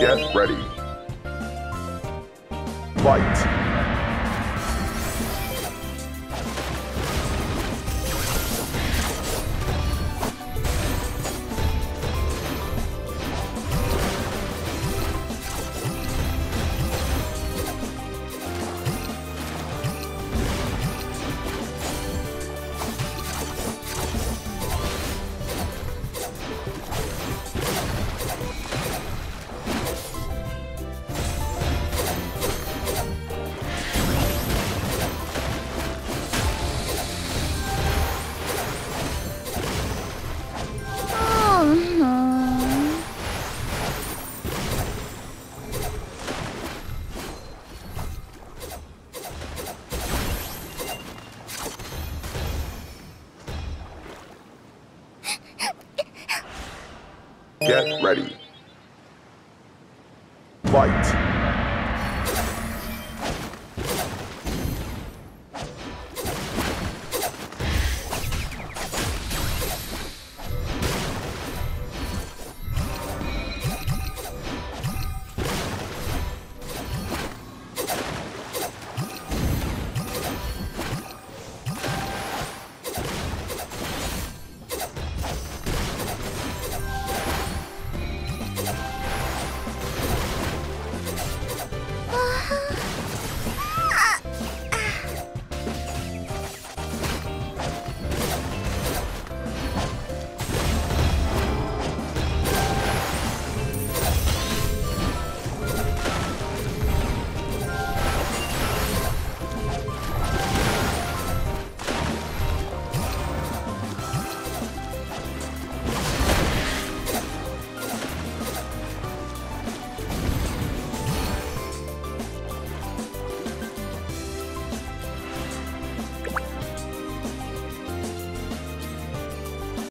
Get ready. Fight. Get ready.